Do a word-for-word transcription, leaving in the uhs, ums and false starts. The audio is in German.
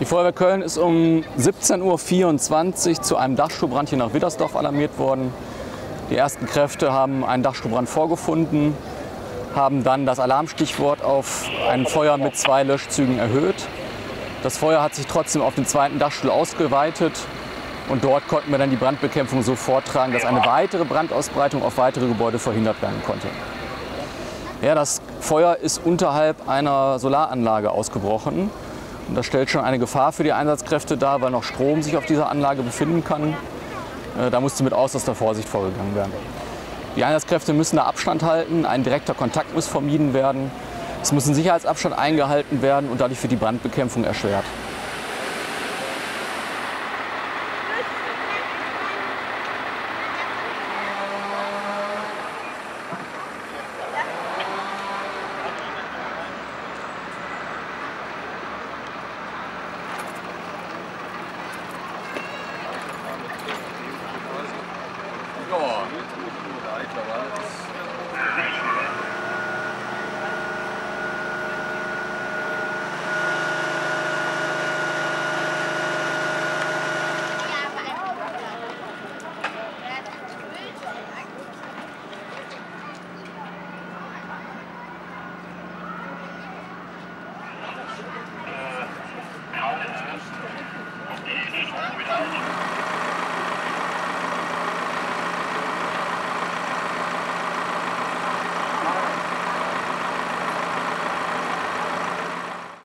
Die Feuerwehr Köln ist um siebzehn Uhr vierundzwanzig zu einem Dachstuhlbrand hier nach Widdersdorf alarmiert worden. Die ersten Kräfte haben einen Dachstuhlbrand vorgefunden, haben dann das Alarmstichwort auf ein Feuer mit zwei Löschzügen erhöht. Das Feuer hat sich trotzdem auf den zweiten Dachstuhl ausgeweitet und dort konnten wir dann die Brandbekämpfung so vortragen, dass eine weitere Brandausbreitung auf weitere Gebäude verhindert werden konnte. Ja, das Feuer ist unterhalb einer Solaranlage ausgebrochen und das stellt schon eine Gefahr für die Einsatzkräfte dar, weil noch Strom sich auf dieser Anlage befinden kann. Da musste mit äußerster Vorsicht vorgegangen werden. Die Einsatzkräfte müssen da Abstand halten, ein direkter Kontakt muss vermieden werden. Es muss ein Sicherheitsabstand eingehalten werden und dadurch wird die Brandbekämpfung erschwert.